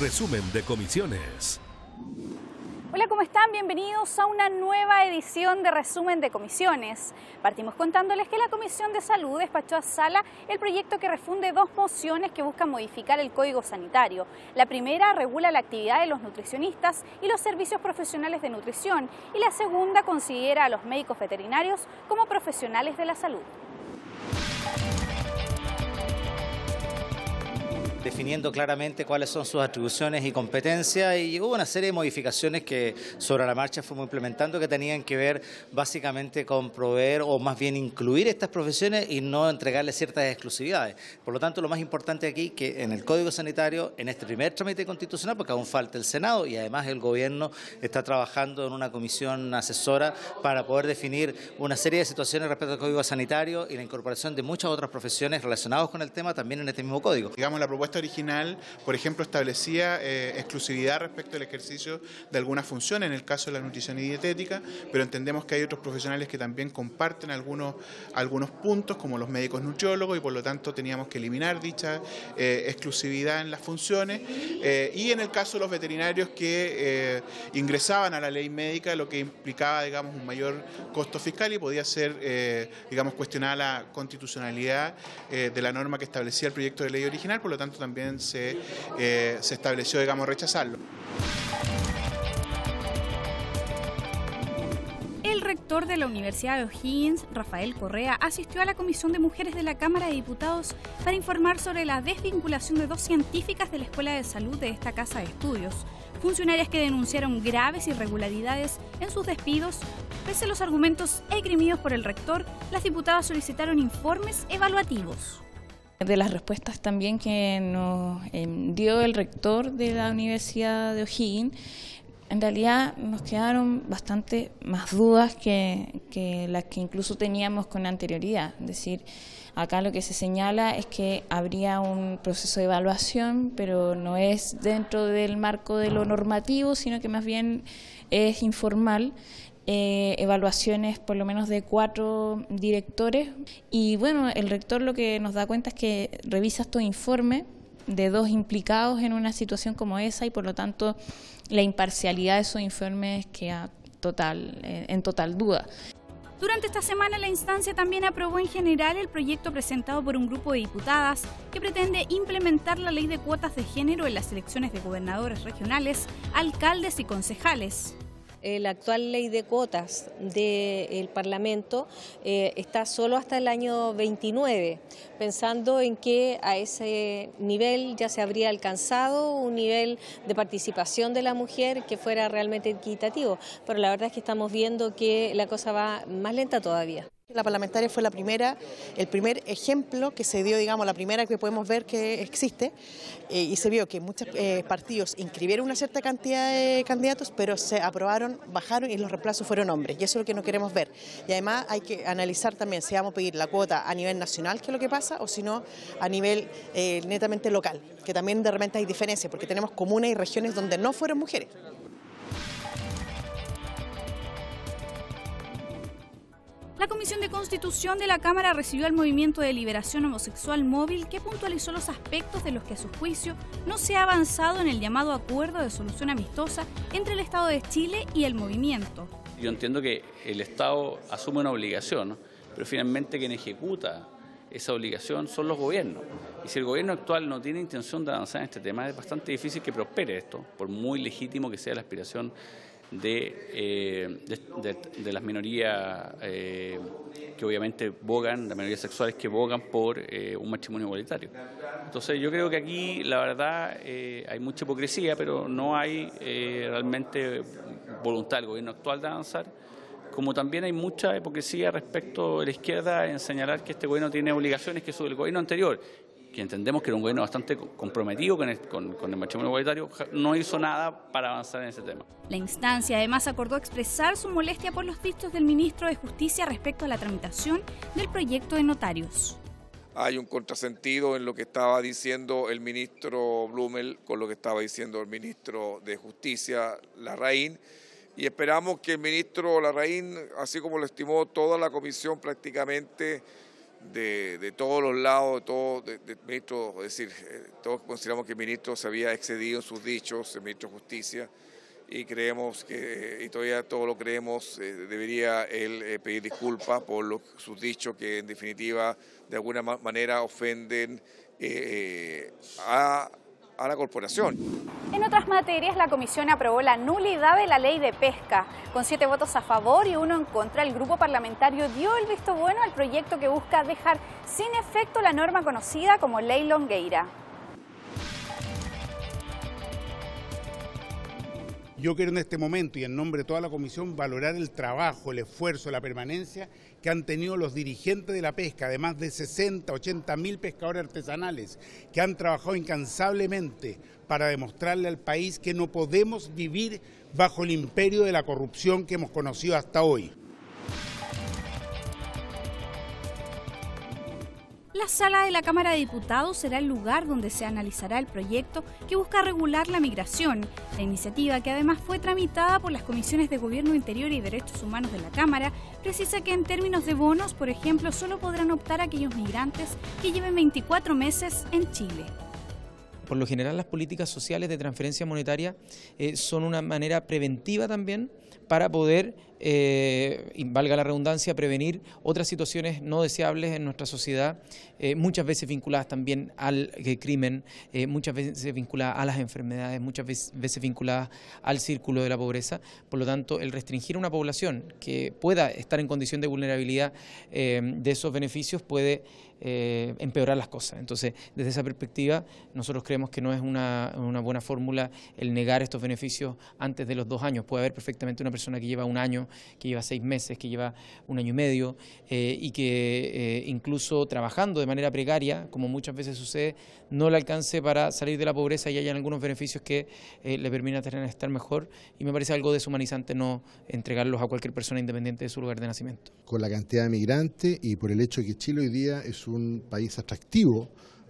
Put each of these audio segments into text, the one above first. Resumen de comisiones. Hola, ¿cómo están? Bienvenidos a una nueva edición de Resumen de Comisiones. Partimos contándoles que la Comisión de Salud despachó a sala el proyecto que refunde dos mociones que buscan modificar el Código Sanitario. La primera regula la actividad de los nutricionistas y los servicios profesionales de nutrición, y la segunda considera a los médicos veterinarios como profesionales de la salud. Definiendo claramente cuáles son sus atribuciones y competencias, y hubo una serie de modificaciones que sobre la marcha fuimos implementando, que tenían que ver básicamente con proveer o más bien incluir estas profesiones y no entregarles ciertas exclusividades. Por lo tanto, lo más importante aquí, que en el Código Sanitario, en este primer trámite constitucional, porque aún falta el Senado y además el Gobierno está trabajando en una comisión asesora para poder definir una serie de situaciones respecto al Código Sanitario y la incorporación de muchas otras profesiones relacionadas con el tema también en este mismo Código. Digamos, la propuesta original, por ejemplo, establecía exclusividad respecto al ejercicio de algunas funciones, en el caso de la nutrición y dietética, pero entendemos que hay otros profesionales que también comparten algunos puntos, como los médicos nutriólogos, y por lo tanto teníamos que eliminar dicha exclusividad en las funciones, y en el caso de los veterinarios que ingresaban a la ley médica, lo que implicaba, digamos, un mayor costo fiscal y podía ser, digamos, cuestionada la constitucionalidad de la norma que establecía el proyecto de ley original, por lo tanto también se estableció, digamos, rechazarlo. El rector de la Universidad de O'Higgins, Rafael Correa, asistió a la Comisión de Mujeres de la Cámara de Diputados para informar sobre la desvinculación de dos científicas de la Escuela de Salud de esta casa de estudios, funcionarias que denunciaron graves irregularidades en sus despidos. Pese a los argumentos esgrimidos por el rector, las diputadas solicitaron informes evaluativos. De las respuestas también que nos dio el rector de la Universidad de O'Higgins, en realidad nos quedaron bastante más dudas que las que incluso teníamos con anterioridad. Es decir, acá lo que se señala es que habría un proceso de evaluación, pero no es dentro del marco de lo normativo, sino que más bien es informal. Evaluaciones por lo menos de 4 directores, y bueno, el rector lo que nos da cuenta es que revisa estos informes de 2 implicados en una situación como esa, y por lo tanto la imparcialidad de esos informes queda en total duda. Durante esta semana la instancia también aprobó en general el proyecto presentado por un grupo de diputadas que pretende implementar la ley de cuotas de género en las elecciones de gobernadores regionales, alcaldes y concejales. La actual ley de cuotas del Parlamento está solo hasta el año 29, pensando en que a ese nivel ya se habría alcanzado un nivel de participación de la mujer que fuera realmente equitativo, pero la verdad es que estamos viendo que la cosa va más lenta todavía. La parlamentaria fue el primer ejemplo que se dio, digamos, la primera que podemos ver que existe, y se vio que muchos partidos inscribieron una cierta cantidad de candidatos, pero se aprobaron, bajaron y los reemplazos fueron hombres, y eso es lo que no queremos ver. Y además hay que analizar también si vamos a pedir la cuota a nivel nacional, que es lo que pasa, o si no a nivel netamente local, que también de repente hay diferencias, porque tenemos comunas y regiones donde no fueron mujeres. La Comisión de Constitución de la Cámara recibió al Movimiento de Liberación Homosexual Móvil, que puntualizó los aspectos de los que a su juicio no se ha avanzado en el llamado acuerdo de solución amistosa entre el Estado de Chile y el movimiento. Yo entiendo que el Estado asume una obligación, ¿no? Pero finalmente quien ejecuta esa obligación son los gobiernos. Y si el gobierno actual no tiene intención de avanzar en este tema, es bastante difícil que prospere esto, por muy legítimo que sea la aspiración de las minorías que obviamente abogan, las minorías sexuales que abogan por un matrimonio igualitario. Entonces yo creo que aquí la verdad hay mucha hipocresía, pero no hay realmente voluntad del gobierno actual de avanzar, como también hay mucha hipocresía respecto de la izquierda en señalar que este gobierno tiene obligaciones que sobre el gobierno anterior, que entendemos que era un gobierno bastante comprometido con el matrimonio igualitario, no hizo nada para avanzar en ese tema. La instancia además acordó expresar su molestia por los dichos del ministro de Justicia respecto a la tramitación del proyecto de notarios. Hay un contrasentido en lo que estaba diciendo el ministro Blumel con lo que estaba diciendo el ministro de Justicia, Larraín, y esperamos que el ministro Larraín, así como lo estimó toda la comisión prácticamente, de todos los lados, ministros, es decir, todos consideramos que el ministro se había excedido en sus dichos, el ministro de Justicia, y creemos que, y todavía todos lo creemos, debería él pedir disculpas por sus dichos que en definitiva de alguna manera ofenden a la corporación. En otras materias, la comisión aprobó la nulidad de la ley de pesca. Con 7 votos a favor y 1 en contra, el grupo parlamentario dio el visto bueno al proyecto que busca dejar sin efecto la norma conocida como Ley Longueira. Yo quiero en este momento y en nombre de toda la comisión valorar el trabajo, el esfuerzo, la permanencia que han tenido los dirigentes de la pesca, de más de 60, 80 mil pescadores artesanales que han trabajado incansablemente para demostrarle al país que no podemos vivir bajo el imperio de la corrupción que hemos conocido hasta hoy. La sala de la Cámara de Diputados será el lugar donde se analizará el proyecto que busca regular la migración. La iniciativa, que además fue tramitada por las Comisiones de Gobierno Interior y Derechos Humanos de la Cámara, precisa que en términos de bonos, por ejemplo, solo podrán optar aquellos migrantes que lleven 24 meses en Chile. Por lo general, las políticas sociales de transferencia monetaria son una manera preventiva también para poder, valga la redundancia, prevenir otras situaciones no deseables en nuestra sociedad, muchas veces vinculadas también al crimen, muchas veces vinculadas a las enfermedades, muchas veces vinculadas al círculo de la pobreza. Por lo tanto, el restringir a una población que pueda estar en condición de vulnerabilidad de esos beneficios puede empeorar las cosas. Entonces, desde esa perspectiva, nosotros creemos que no es una buena fórmula el negar estos beneficios antes de los 2 años. Puede haber perfectamente una persona que lleva 1 año, que lleva 6 meses, que lleva 1 año y medio y que incluso trabajando de manera precaria, como muchas veces sucede, no le alcance para salir de la pobreza y hayan algunos beneficios que le permitan estar mejor, y me parece algo deshumanizante no entregarlos a cualquier persona independiente de su lugar de nacimiento. Con la cantidad de migrantes y por el hecho de que Chile hoy día es un país atractivo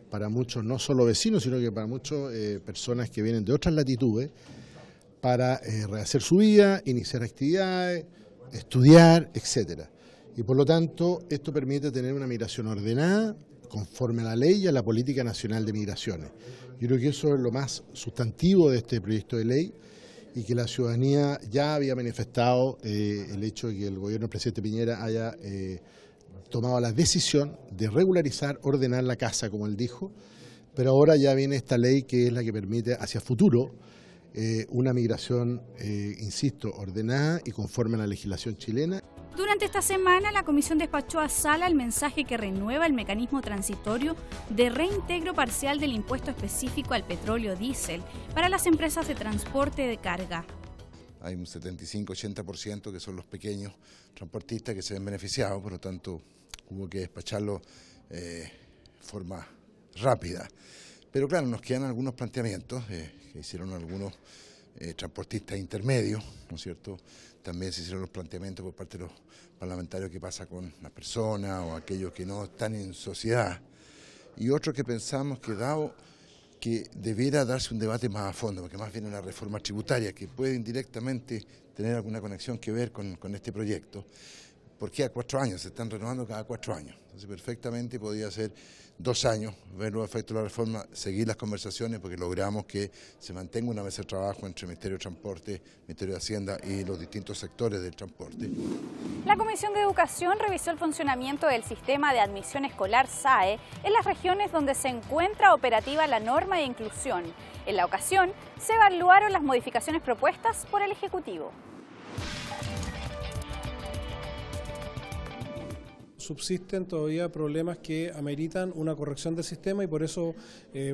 para muchos, no solo vecinos, sino que para muchas personas que vienen de otras latitudes, para rehacer su vida, iniciar actividades, estudiar, etc. Y por lo tanto, esto permite tener una migración ordenada, conforme a la ley y a la política nacional de migraciones. Yo creo que eso es lo más sustantivo de este proyecto de ley, y que la ciudadanía ya había manifestado el hecho de que el gobierno del presidente Piñera haya tomado la decisión de regularizar, ordenar la casa, como él dijo, pero ahora ya viene esta ley que es la que permite hacia futuro una migración, insisto, ordenada y conforme a la legislación chilena. Durante esta semana, la comisión despachó a sala el mensaje que renueva el mecanismo transitorio de reintegro parcial del impuesto específico al petróleo diésel para las empresas de transporte de carga. Hay un 75-80% que son los pequeños transportistas que se ven beneficiados, por lo tanto hubo que despacharlo de forma rápida. Pero claro, nos quedan algunos planteamientos que hicieron algunos transportistas intermedios, ¿no es cierto? También se hicieron los planteamientos por parte de los parlamentarios que pasa con las personas o aquellos que no están en sociedad. Y otros que pensamos que dado que debiera darse un debate más a fondo, porque más bien una reforma tributaria que puede indirectamente tener alguna conexión que ver con este proyecto, porque a 4 años, se están renovando cada 4 años. Entonces perfectamente podía ser 2 años, ver los efectos de la reforma, seguir las conversaciones, porque logramos que se mantenga una mesa de trabajo entre el Ministerio de Transporte, Ministerio de Hacienda y los distintos sectores del transporte. La Comisión de Educación revisó el funcionamiento del sistema de admisión escolar SAE en las regiones donde se encuentra operativa la norma de inclusión. En la ocasión, se evaluaron las modificaciones propuestas por el Ejecutivo. Subsisten todavía problemas que ameritan una corrección del sistema, y por eso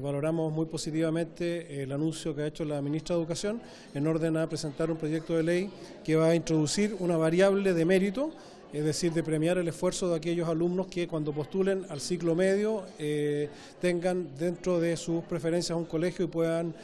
valoramos muy positivamente el anuncio que ha hecho la ministra de Educación en orden a presentar un proyecto de ley que va a introducir una variable de mérito, es decir, de premiar el esfuerzo de aquellos alumnos que cuando postulen al ciclo medio tengan dentro de sus preferencias un colegio y puedan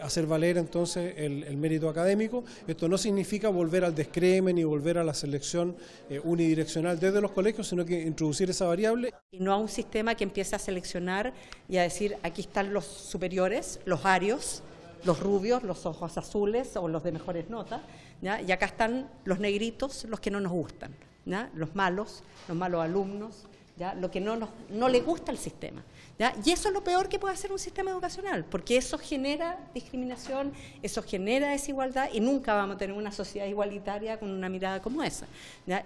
hacer valer entonces el mérito académico. Esto no significa volver al descrémen ni volver a la selección unidireccional desde los colegios, sino que introducir esa variable. Y no a un sistema que empiece a seleccionar y a decir aquí están los superiores, los arios, los rubios, los ojos azules o los de mejores notas, ¿ya? Y acá están los negritos, los que no nos gustan. ¿No? Los malos alumnos, ¿ya? Lo que no le gusta al sistema, ¿ya? Y eso es lo peor que puede hacer un sistema educacional, porque eso genera discriminación, eso genera desigualdad, y nunca vamos a tener una sociedad igualitaria con una mirada como esa, ¿ya?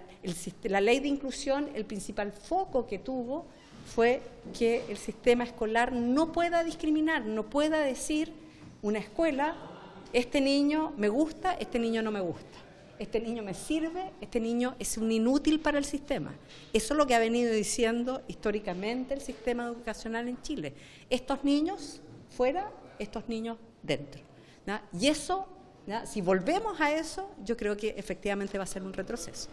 La ley de inclusión, el principal foco que tuvo fue que el sistema escolar no pueda discriminar, no pueda decir una escuela, este niño me gusta, este niño no me gusta, este niño me sirve, este niño es un inútil para el sistema. Eso es lo que ha venido diciendo históricamente el sistema educacional en Chile. Estos niños fuera, estos niños dentro, ¿no? Y eso, ¿no? Si volvemos a eso, yo creo que efectivamente va a ser un retroceso.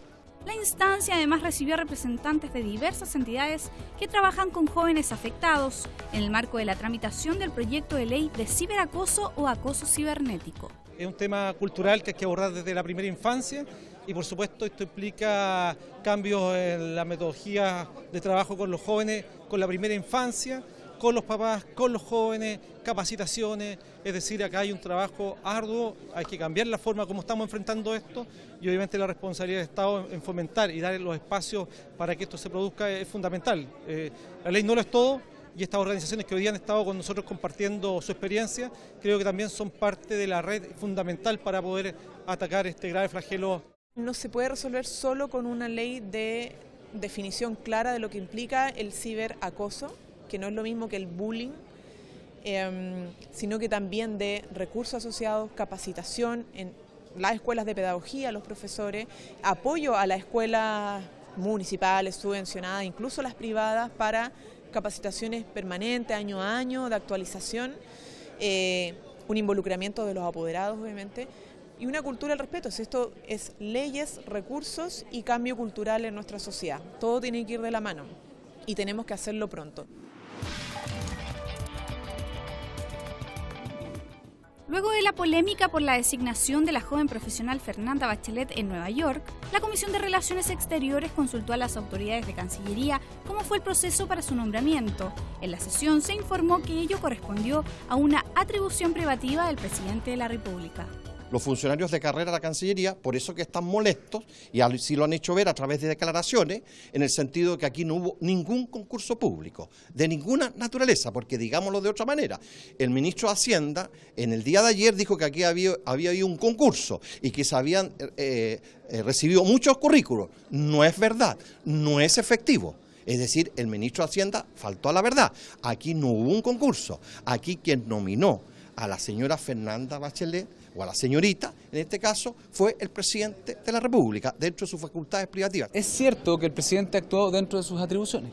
La instancia además recibió representantes de diversas entidades que trabajan con jóvenes afectados en el marco de la tramitación del proyecto de ley de ciberacoso o acoso cibernético. Es un tema cultural que hay que abordar desde la primera infancia y por supuesto esto implica cambios en la metodología de trabajo con los jóvenes, con la primera infancia, con los papás, con los jóvenes, capacitaciones, es decir, acá hay un trabajo arduo, hay que cambiar la forma como estamos enfrentando esto y obviamente la responsabilidad del Estado en fomentar y dar los espacios para que esto se produzca es fundamental. La ley no lo es todo, y estas organizaciones que hoy día han estado con nosotros compartiendo su experiencia, creo que también son parte de la red fundamental para poder atacar este grave flagelo. No se puede resolver solo con una ley de definición clara de lo que implica el ciberacoso, que no es lo mismo que el bullying, sino que también de recursos asociados, capacitación en las escuelas de pedagogía, los profesores, apoyo a las escuelas municipales, subvencionadas, incluso las privadas, para capacitaciones permanentes, año a año, de actualización, un involucramiento de los apoderados, obviamente, y una cultura al respeto. Esto es leyes, recursos y cambio cultural en nuestra sociedad. Todo tiene que ir de la mano y tenemos que hacerlo pronto. Luego de la polémica por la designación de la joven profesional Fernanda Bachelet en Nueva York, la Comisión de Relaciones Exteriores consultó a las autoridades de Cancillería cómo fue el proceso para su nombramiento. En la sesión se informó que ello correspondió a una atribución privativa del presidente de la República. Los funcionarios de carrera de la Cancillería, por eso que están molestos, y así lo han hecho ver a través de declaraciones, en el sentido de que aquí no hubo ningún concurso público, de ninguna naturaleza, porque digámoslo de otra manera, el ministro de Hacienda en el día de ayer dijo que aquí había habido un concurso y que se habían recibido muchos currículos. No es verdad, no es efectivo. Es decir, el ministro de Hacienda faltó a la verdad. Aquí no hubo un concurso. Aquí quien nominó a la señora Fernanda Bachelet, o a la señorita, en este caso, fue el presidente de la República, dentro de sus facultades privativas. Es cierto que el presidente actuó dentro de sus atribuciones.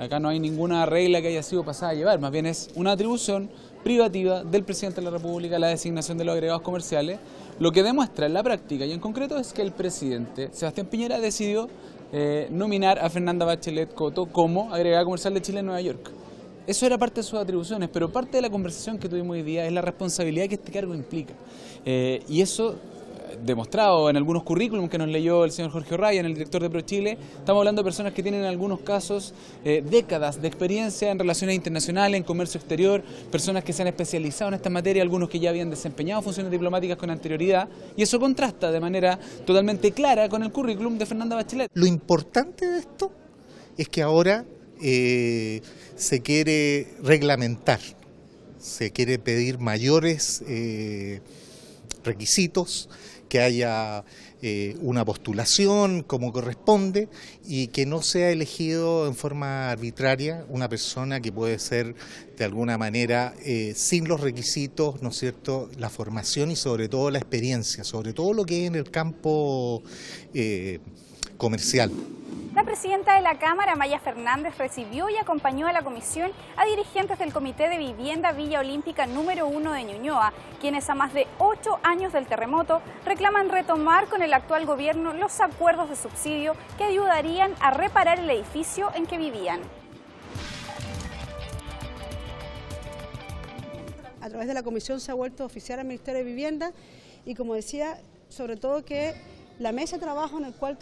Acá no hay ninguna regla que haya sido pasada a llevar, más bien es una atribución privativa del presidente de la República, la designación de los agregados comerciales. Lo que demuestra en la práctica, y en concreto, es que el presidente, Sebastián Piñera, decidió nominar a Fernanda Bachelet Cotto como agregada comercial de Chile en Nueva York. Eso era parte de sus atribuciones, pero parte de la conversación que tuvimos hoy día es la responsabilidad que este cargo implica. Y eso, demostrado en algunos currículums que nos leyó el señor Jorge Orralla, el director de ProChile, estamos hablando de personas que tienen en algunos casos décadas de experiencia en relaciones internacionales, en comercio exterior, personas que se han especializado en esta materia, algunos que ya habían desempeñado funciones diplomáticas con anterioridad, y eso contrasta de manera totalmente clara con el currículum de Fernanda Bachelet. Lo importante de esto es que ahora se quiere reglamentar, se quiere pedir mayores requisitos, que haya una postulación como corresponde y que no sea elegido en forma arbitraria una persona que puede ser de alguna manera sin los requisitos, ¿no es cierto?, la formación y sobre todo la experiencia, sobre todo lo que es en el campo comercial. La presidenta de la Cámara, Maya Fernández, recibió y acompañó a la comisión a dirigentes del Comité de Vivienda Villa Olímpica número 1 de Ñuñoa, quienes a más de 8 años del terremoto reclaman retomar con el actual gobierno los acuerdos de subsidio que ayudarían a reparar el edificio en que vivían. A través de la comisión se ha vuelto oficial al Ministerio de Vivienda y, como decía, sobre todo que la mesa de trabajo en el cual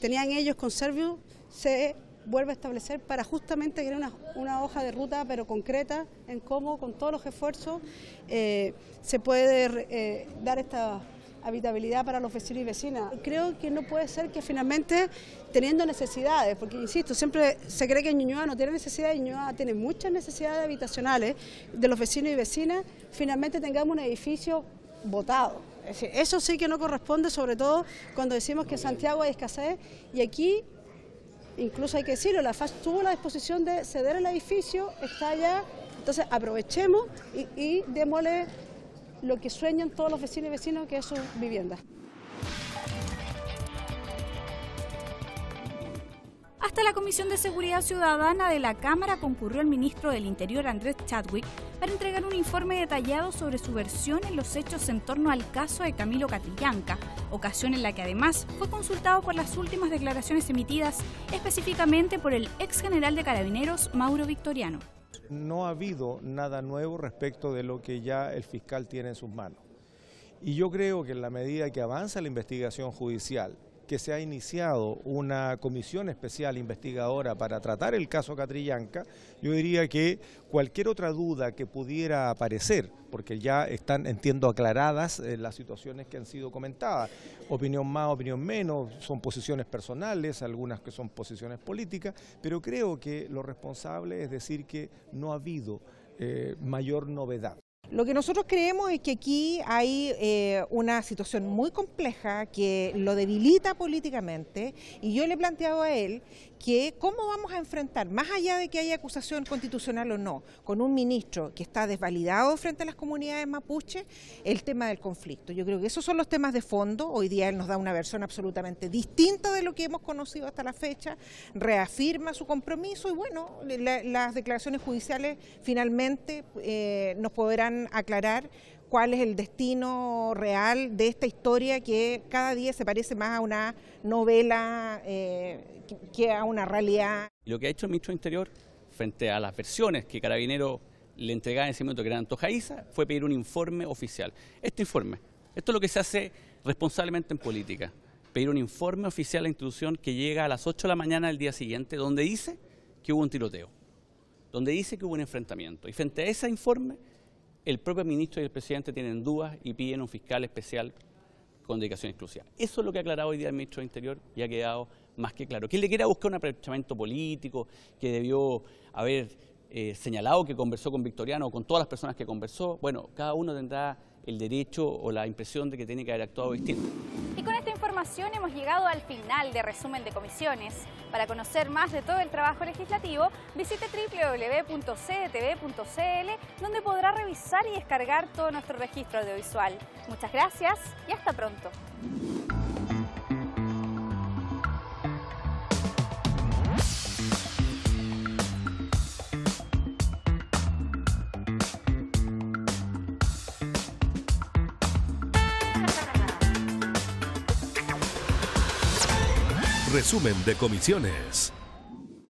tenían ellos con Serviu se vuelve a establecer para justamente crear una hoja de ruta, pero concreta, en cómo con todos los esfuerzos se puede dar esta habitabilidad para los vecinos y vecinas. Creo que no puede ser que finalmente teniendo necesidades, porque insisto, siempre se cree que Ñuñoa no tiene necesidades, Ñuñoa tiene muchas necesidades habitacionales de los vecinos y vecinas, finalmente tengamos un edificio botado. Es decir, eso sí que no corresponde, sobre todo cuando decimos que en Santiago hay escasez, y aquí incluso hay que decirlo, la FAS tuvo la disposición de ceder el edificio, está allá, entonces aprovechemos y démosle lo que sueñan todos los vecinos y vecinas, que es su vivienda. Hasta la Comisión de Seguridad Ciudadana de la Cámara concurrió el ministro del Interior, Andrés Chadwick, para entregar un informe detallado sobre su versión en los hechos en torno al caso de Camilo Catrillanca, ocasión en la que además fue consultado por las últimas declaraciones emitidas específicamente por el ex general de Carabineros, Mauro Victoriano. No ha habido nada nuevo respecto de lo que ya el fiscal tiene en sus manos. Y yo creo que en la medida que avanza la investigación judicial, que se ha iniciado una comisión especial investigadora para tratar el caso Catrillanca, yo diría que cualquier otra duda que pudiera aparecer, porque ya están, entiendo, aclaradas las situaciones que han sido comentadas, opinión más, opinión menos, son posiciones personales, algunas que son posiciones políticas, pero creo que lo responsable es decir que no ha habido mayor novedad. Lo que nosotros creemos es que aquí hay una situación muy compleja que lo debilita políticamente, y yo le he planteado a él que cómo vamos a enfrentar, más allá de que haya acusación constitucional o no, con un ministro que está desvalidado frente a las comunidades mapuche, el tema del conflicto. Yo creo que esos son los temas de fondo. Hoy día él nos da una versión absolutamente distinta de lo que hemos conocido hasta la fecha, reafirma su compromiso y bueno, las declaraciones judiciales finalmente nos podrán aclarar cuál es el destino real de esta historia que cada día se parece más a una novela que a una realidad. Lo que ha hecho el ministro del Interior frente a las versiones que Carabineros le entregaba en ese momento, que eran antojadizas, fue pedir un informe oficial. Este informe, esto es lo que se hace responsablemente en política, pedir un informe oficial a la institución que llega a las 8 de la mañana del día siguiente, donde dice que hubo un tiroteo, donde dice que hubo un enfrentamiento, y frente a ese informe el propio ministro y el presidente tienen dudas y piden un fiscal especial con dedicación exclusiva. Eso es lo que ha aclarado hoy día el ministro del Interior y ha quedado más que claro. Que él le quiera buscar un aprovechamiento político, que debió haber señalado que conversó con Victoriano o con todas las personas que conversó, bueno, cada uno tendrá el derecho o la impresión de que tiene que haber actuado distinto. Y con esta información hemos llegado al final de Resumen de Comisiones. Para conocer más de todo el trabajo legislativo, visite www.cdtv.cl, donde podrá revisar y descargar todo nuestro registro audiovisual. Muchas gracias y hasta pronto. Resumen de comisiones.